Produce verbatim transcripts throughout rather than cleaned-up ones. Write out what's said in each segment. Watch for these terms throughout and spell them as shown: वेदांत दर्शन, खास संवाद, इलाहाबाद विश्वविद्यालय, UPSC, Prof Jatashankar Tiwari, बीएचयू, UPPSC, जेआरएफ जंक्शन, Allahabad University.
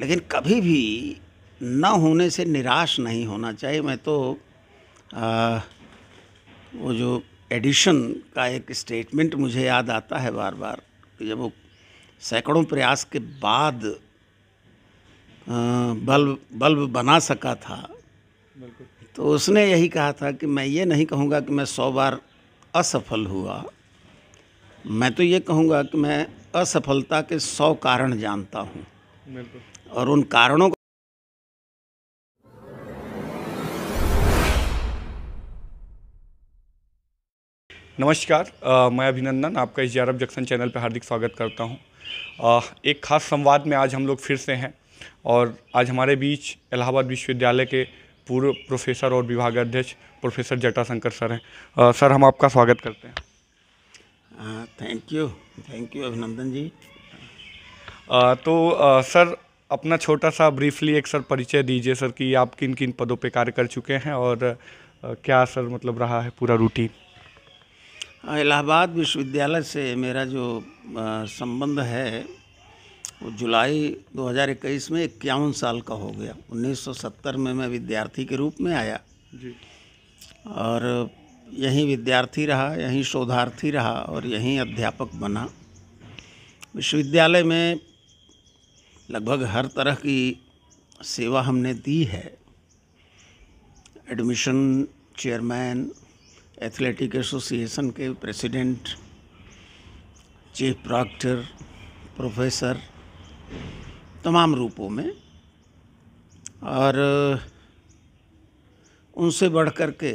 लेकिन कभी भी न होने से निराश नहीं होना चाहिए। मैं तो आ, वो जो एडिशन का एक स्टेटमेंट मुझे याद आता है बार बार, जब वो सैकड़ों प्रयास के बाद बल्ब बल्ब बना सका था, तो उसने यही कहा था कि मैं ये नहीं कहूँगा कि मैं सौ बार असफल हुआ, मैं तो ये कहूँगा कि मैं असफलता के सौ कारण जानता हूँ और उन कारणों को नमस्कार, आ, मैं अभिनंदन आपका इस जेआरएफ जंक्शन चैनल पर हार्दिक स्वागत करता हूं। एक खास संवाद में आज हम लोग फिर से हैं और आज हमारे बीच इलाहाबाद विश्वविद्यालय के पूर्व प्रोफेसर और विभागाध्यक्ष प्रोफेसर जटाशंकर सर हैं। आ, सर, हम आपका स्वागत करते हैं। थैंक यू थैंक यू अभिनंदन जी। आ, तो आ, सर, अपना छोटा सा ब्रीफली एक सर परिचय दीजिए सर कि आप किन किन पदों पर कार्य कर चुके हैं और आ, क्या सर मतलब रहा है पूरा रूटीन। इलाहाबाद विश्वविद्यालय से मेरा जो संबंध है वो जुलाई दो हज़ार इक्कीस में इक्यावन साल का हो गया। उन्नीस सौ सत्तर में मैं विद्यार्थी के रूप में आया जी। और यहीं विद्यार्थी रहा, यहीं शोधार्थी रहा और यहीं अध्यापक बना। विश्वविद्यालय में लगभग हर तरह की सेवा हमने दी है, एडमिशन चेयरमैन, एथलेटिक एसोसिएशन के प्रेसिडेंट, चीफ प्रॉक्टर, प्रोफेसर, तमाम रूपों में। और उनसे बढ़कर के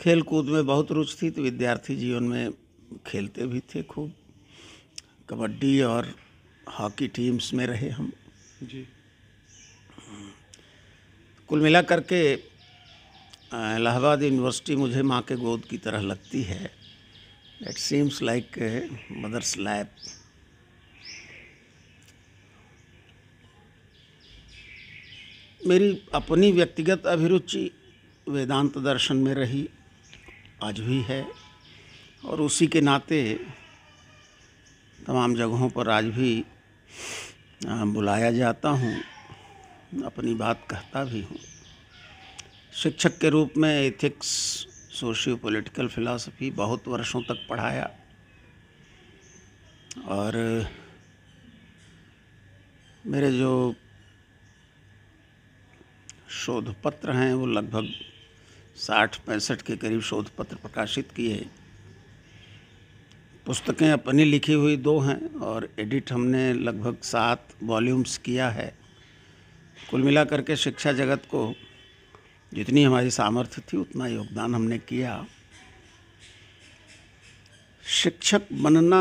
खेल कूद में बहुत रुचि थी, तो विद्यार्थी जीवन में खेलते भी थे खूब, कबड्डी और हॉकी टीम्स में रहे हम जी। कुल मिला करके इलाहाबाद यूनिवर्सिटी मुझे माँ के गोद की तरह लगती है। It seems like mother's lab. मेरी अपनी व्यक्तिगत अभिरुचि वेदांत दर्शन में रही, आज भी है, और उसी के नाते तमाम जगहों पर आज भी बुलाया जाता हूँ, अपनी बात कहता भी हूँ। शिक्षक के रूप में एथिक्स, सोशियो पॉलिटिकल फ़िलासफ़ी बहुत वर्षों तक पढ़ाया और मेरे जो शोध पत्र हैं वो लगभग साठ पैंसठ के करीब शोध पत्र प्रकाशित किए। पुस्तकें अपनी लिखी हुई दो हैं और एडिट हमने लगभग सात वॉल्यूम्स किया है। कुल मिला करके शिक्षा जगत को जितनी हमारी सामर्थ्य थी उतना योगदान हमने किया। शिक्षक बनना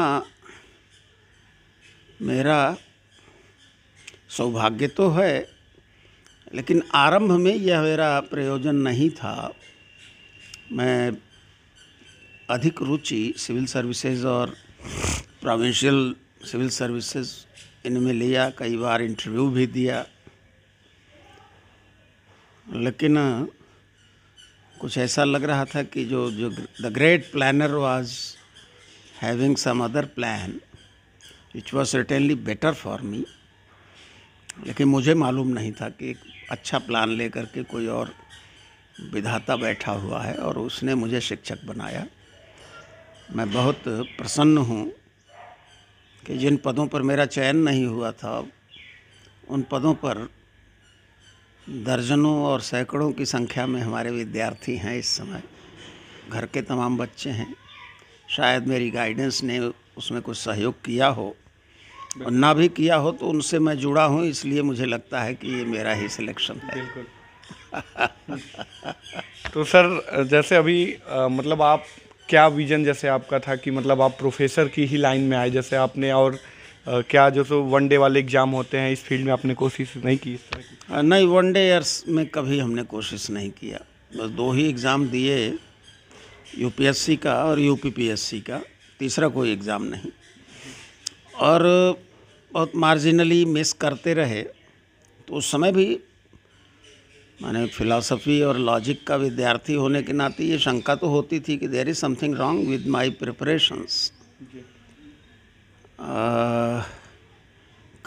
मेरा सौभाग्य तो है, लेकिन आरंभ में यह मेरा प्रयोजन नहीं था। मैं अधिक रुचि सिविल सर्विसेज और प्रोविंशियल सिविल सर्विसेज इनमें लिया, कई बार इंटरव्यू भी दिया, लेकिन कुछ ऐसा लग रहा था कि जो जो the great planner was having some other plan which was certainly better for me, लेकिन मुझे मालूम नहीं था कि एक अच्छा प्लान लेकर के कोई और विधाता बैठा हुआ है और उसने मुझे शिक्षक बनाया। मैं बहुत प्रसन्न हूँ कि जिन पदों पर मेरा चयन नहीं हुआ था उन पदों पर दर्जनों और सैकड़ों की संख्या में हमारे विद्यार्थी हैं। इस समय घर के तमाम बच्चे हैं, शायद मेरी गाइडेंस ने उसमें कुछ सहयोग किया हो और ना भी किया हो तो उनसे मैं जुड़ा हूँ, इसलिए मुझे लगता है कि ये मेरा ही सिलेक्शन है। बिल्कुल। तो सर, जैसे अभी आ, मतलब आप क्या विजन जैसे आपका था कि मतलब आप प्रोफेसर की ही लाइन में आए जैसे आपने, और Uh, क्या जो सो वन डे वाले एग्ज़ाम होते हैं इस फील्ड में आपने कोशिश नहीं की इस तरह की? uh, नहीं, वन डे ईयर्स में कभी हमने कोशिश नहीं किया। बस दो ही एग्ज़ाम दिए, यूपीएससी का और यूपीपीएससी का, तीसरा कोई एग्ज़ाम नहीं। और बहुत मार्जिनली मिस करते रहे, तो उस समय भी माने फ़िलासफ़ी और लॉजिक का विद्यार्थी होने के नाते ये शंका तो होती थी कि there is something wrong with my preparations. Ah,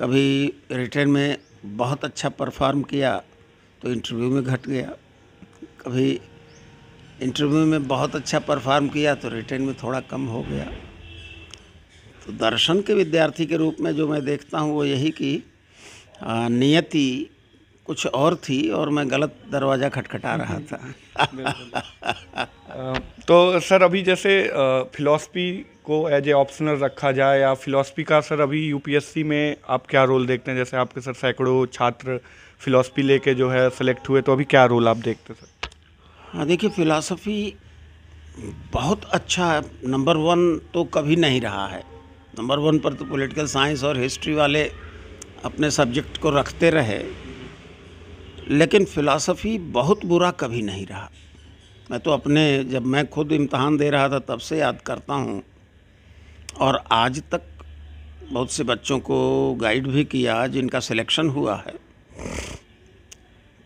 कभी रिटर्न में बहुत अच्छा परफॉर्म किया तो इंटरव्यू में घट गया, कभी इंटरव्यू में बहुत अच्छा परफॉर्म किया तो रिटर्न में थोड़ा कम हो गया। तो दर्शन के विद्यार्थी के रूप में जो मैं देखता हूँ वो यही कि नियति कुछ और थी और मैं गलत दरवाज़ा खटखटा रहा था। तो सर अभी जैसे फिलॉसफी को एज ए ऑप्शनल रखा जाए या फिलॉसफी का सर अभी यूपीएससी में आप क्या रोल देखते हैं? जैसे आपके सर सैकड़ों छात्र फिलॉसफी लेके जो है सेलेक्ट हुए, तो अभी क्या रोल आप देखते हैं सर? हाँ देखिए, फिलॉसफी बहुत अच्छा नंबर वन तो कभी नहीं रहा है। नंबर वन पर तो पॉलिटिकल साइंस और हिस्ट्री वाले अपने सब्जेक्ट को रखते रहे, लेकिन फ़िलासफ़ी बहुत बुरा कभी नहीं रहा। मैं तो अपने जब मैं खुद इम्तहान दे रहा था तब से याद करता हूँ, और आज तक बहुत से बच्चों को गाइड भी किया जिनका सिलेक्शन हुआ है।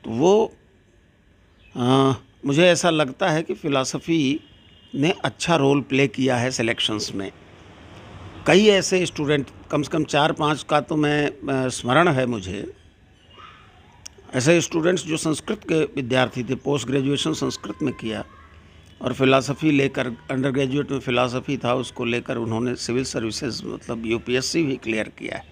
तो वो आ, मुझे ऐसा लगता है कि फ़िलासफ़ी ने अच्छा रोल प्ले किया है सिलेक्शंस में। कई ऐसे स्टूडेंट, कम से कम चार पांच का तो मैं स्मरण है मुझे, ऐसे स्टूडेंट्स जो संस्कृत के विद्यार्थी थे, पोस्ट ग्रेजुएशन संस्कृत में किया और फ़िलासफ़ी लेकर, अंडर ग्रेजुएट में फ़िलासफ़ी था, उसको लेकर उन्होंने सिविल सर्विसेज मतलब यूपीएससी भी क्लियर किया है।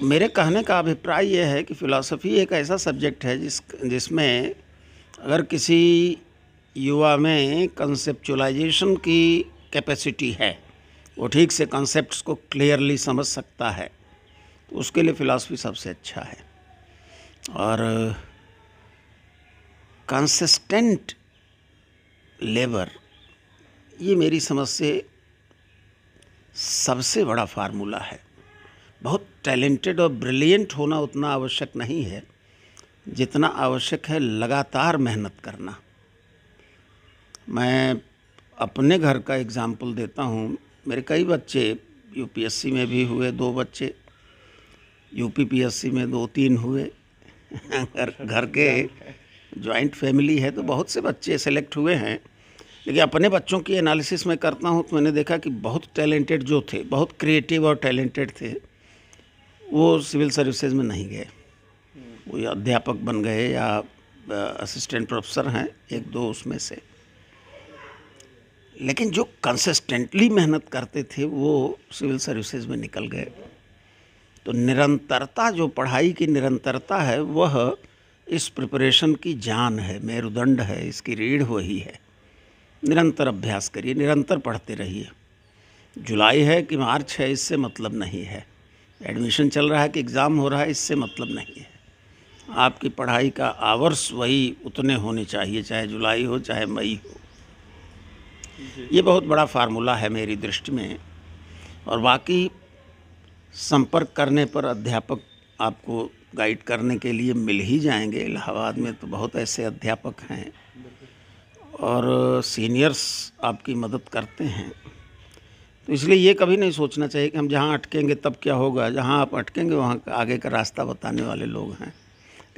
तो मेरे कहने का अभिप्राय ये है कि फ़िलासफ़ी एक ऐसा सब्जेक्ट है जिस जिसमें अगर किसी युवा में कंसेप्चुलाइजेशन की कैपेसिटी है, वो ठीक से कॉन्सेप्ट्स को क्लियरली समझ सकता है, तो उसके लिए फ़िलासफ़ी सबसे अच्छा है। और कंसिस्टेंट लेबर, ये मेरी समझ से सबसे बड़ा फार्मूला है। बहुत टैलेंटेड और ब्रिलियंट होना उतना आवश्यक नहीं है जितना आवश्यक है लगातार मेहनत करना। मैं अपने घर का एग्ज़ाम्पल देता हूँ। मेरे कई बच्चे यूपीएससी में भी हुए, दो बच्चे यूपीपीएससी में, दो तीन हुए। घर घर के जॉइंट फैमिली है तो बहुत से बच्चे सेलेक्ट हुए हैं, लेकिन अपने बच्चों की एनालिसिस मैं करता हूँ तो मैंने देखा कि बहुत टैलेंटेड जो थे, बहुत क्रिएटिव और टैलेंटेड थे, वो सिविल सर्विसेज में नहीं गए। वो या अध्यापक बन गए या असिस्टेंट प्रोफेसर हैं, एक दो उसमें से। लेकिन जो कंसिस्टेंटली मेहनत करते थे वो सिविल सर्विसेज में निकल गए। तो निरंतरता, जो पढ़ाई की निरंतरता है, वह इस प्रिपरेशन की जान है, मेरुदंड है, इसकी रीढ़ वही है। निरंतर अभ्यास करिए, निरंतर पढ़ते रहिए। जुलाई है कि मार्च है इससे मतलब नहीं है, एडमिशन चल रहा है कि एग्ज़ाम हो रहा है इससे मतलब नहीं है। आपकी पढ़ाई का आवर्स वही उतने होने चाहिए, चाहे जुलाई हो चाहे मई हो। ये बहुत बड़ा फार्मूला है मेरी दृष्टि में। और बाकी संपर्क करने पर अध्यापक आपको गाइड करने के लिए मिल ही जाएंगे। इलाहाबाद में तो बहुत ऐसे अध्यापक हैं और सीनियर्स आपकी मदद करते हैं। तो इसलिए ये कभी नहीं सोचना चाहिए कि हम जहाँ अटकेंगे तब क्या होगा। जहाँ आप अटकेंगे वहाँ आगे का रास्ता बताने वाले लोग हैं,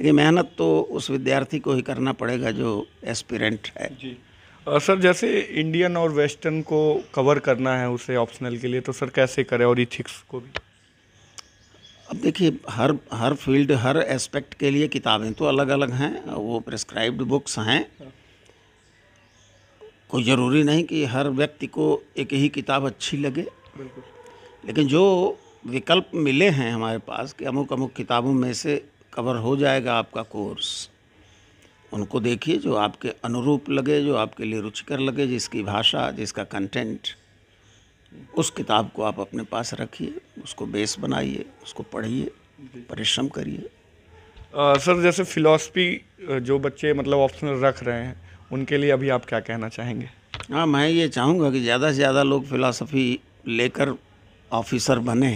लेकिन मेहनत तो उस विद्यार्थी को ही करना पड़ेगा जो एस्पिरेंट है। जी सर, जैसे इंडियन और वेस्टर्न को कवर करना है उसे ऑप्शनल के लिए, तो सर कैसे करें, और इथिक्स को भी? अब देखिए, हर हर फील्ड, हर एस्पेक्ट के लिए किताबें तो अलग अलग हैं, वो प्रिस्क्राइब्ड बुक्स हैं। कोई ज़रूरी नहीं कि हर व्यक्ति को एक ही किताब अच्छी लगे, लेकिन जो विकल्प मिले हैं हमारे पास कि अमुक अमुक किताबों में से कवर हो जाएगा आपका कोर्स, उनको देखिए जो आपके अनुरूप लगे, जो आपके लिए रुचिकर लगे, जिसकी भाषा, जिसका कंटेंट, उस किताब को आप अपने पास रखिए, उसको बेस बनाइए, उसको पढ़िए, परिश्रम करिए। सर जैसे फिलॉसफी जो बच्चे मतलब ऑप्शनल रख रहे हैं उनके लिए अभी आप क्या कहना चाहेंगे? हाँ, मैं ये चाहूँगा कि ज़्यादा से ज़्यादा लोग फिलॉसफी लेकर ऑफिसर बने,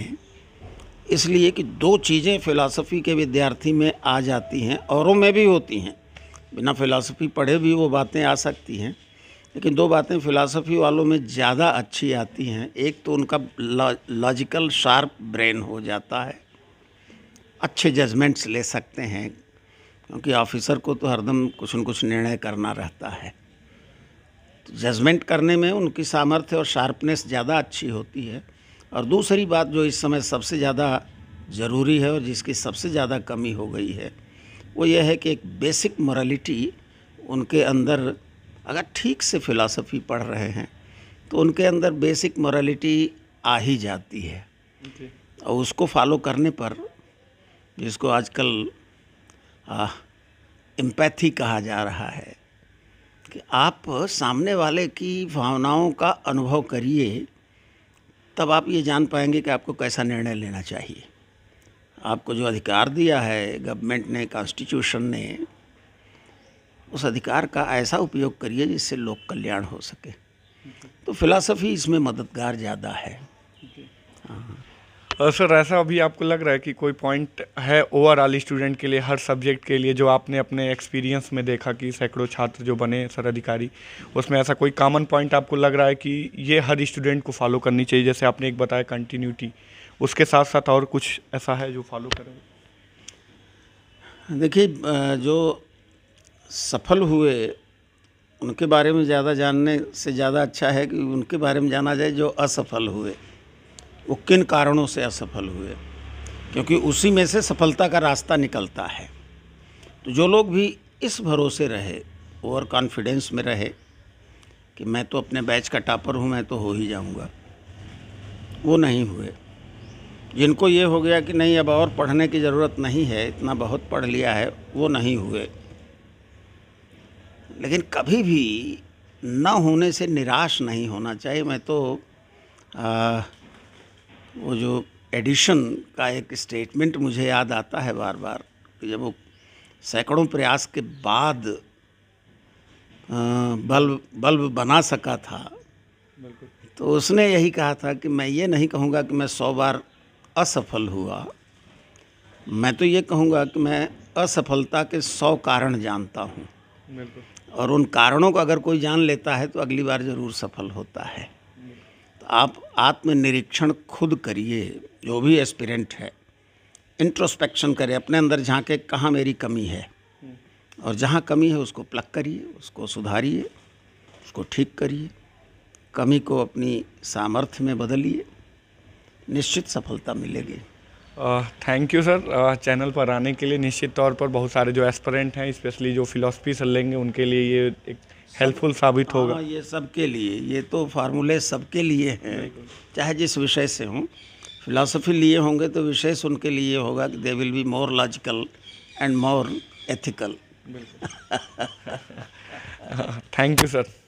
इसलिए कि दो चीज़ें फ़िलासफ़ी के विद्यार्थी में आ जाती हैं, औरों में भी होती हैं, बिना फ़िलासफ़ी पढ़े भी वो बातें आ सकती हैं, लेकिन दो बातें फ़िलासफ़ी वालों में ज़्यादा अच्छी आती हैं। एक तो उनका लॉजिकल शार्प ब्रेन हो जाता है, अच्छे जजमेंट्स ले सकते हैं, क्योंकि ऑफिसर को तो हरदम कुछ न कुछ निर्णय करना रहता है। तो जजमेंट करने में उनकी सामर्थ्य और शार्पनेस ज़्यादा अच्छी होती है। और दूसरी बात जो इस समय सबसे ज़्यादा ज़रूरी है और जिसकी सबसे ज़्यादा कमी हो गई है वो यह है कि एक बेसिक मोरालिटी उनके अंदर, अगर ठीक से फ़िलासफ़ी पढ़ रहे हैं तो उनके अंदर बेसिक मोरालिटी आ ही जाती है okay. और उसको फॉलो करने पर, जिसको आजकल एम्पैथी कहा जा रहा है कि आप सामने वाले की भावनाओं का अनुभव करिए, तब आप ये जान पाएंगे कि आपको कैसा निर्णय लेना चाहिए। आपको जो अधिकार दिया है गवर्नमेंट ने, कॉन्स्टिट्यूशन ने, उस अधिकार का ऐसा उपयोग करिए जिससे लोक कल्याण हो सके। तो फिलॉसफी इसमें मददगार ज़्यादा है। और सर, ऐसा अभी आपको लग रहा है कि कोई पॉइंट है ओवरऑल स्टूडेंट के लिए, हर सब्जेक्ट के लिए, जो आपने अपने एक्सपीरियंस में देखा कि सैकड़ों छात्र जो बने सर अधिकारी, उसमें ऐसा कोई कॉमन पॉइंट आपको लग रहा है कि ये हर स्टूडेंट को फॉलो करनी चाहिए? जैसे आपने एक बताया कंटिन्यूटी, उसके साथ साथ और कुछ ऐसा है जो फॉलो करें? देखिए, जो सफल हुए उनके बारे में ज़्यादा जानने से ज़्यादा अच्छा है कि उनके बारे में जाना जाए जो असफल हुए, वो किन कारणों से असफल हुए, क्योंकि उसी में से सफलता का रास्ता निकलता है। तो जो लोग भी इस भरोसे रहे, ओवर कॉन्फिडेंस में रहे कि मैं तो अपने बैच का टॉपर हूँ, मैं तो हो ही जाऊँगा, वो नहीं हुए। जिनको ये हो गया कि नहीं अब और पढ़ने की ज़रूरत नहीं है, इतना बहुत पढ़ लिया है, वो नहीं हुए। लेकिन कभी भी ना होने से निराश नहीं होना चाहिए। मैं तो आ, वो जो एडिशन का एक स्टेटमेंट मुझे याद आता है बार बार, कि जब वो सैकड़ों प्रयास के बाद बल्ब बल्ब बना सका था, तो उसने यही कहा था कि मैं ये नहीं कहूँगा कि मैं सौ बार असफल हुआ, मैं तो ये कहूँगा कि मैं असफलता के सौ कारण जानता हूँ, और उन कारणों को अगर कोई जान लेता है तो अगली बार ज़रूर सफल होता है। तो आप आत्मनिरीक्षण खुद करिए, जो भी एस्पिरेंट है इंट्रोस्पेक्शन करें, अपने अंदर झांके कहाँ मेरी कमी है, और जहाँ कमी है उसको प्लग करिए, उसको सुधारिए, उसको ठीक करिए, कमी को अपनी सामर्थ्य में बदलिए, निश्चित सफलता मिलेगी। थैंक यू सर चैनल पर आने के लिए। निश्चित तौर पर बहुत सारे जो एस्पिरेंट हैं, स्पेशली जो फिलॉसफी सर लेंगे, उनके लिए ये एक हेल्पफुल साबित होगा। ये सबके लिए, ये तो फार्मूले सबके लिए हैं, चाहे जिस विषय से हों। फिलॉसफी लिए होंगे तो विशेष उनके लिए होगा कि they will be more logical and more ethical. Thank you sir.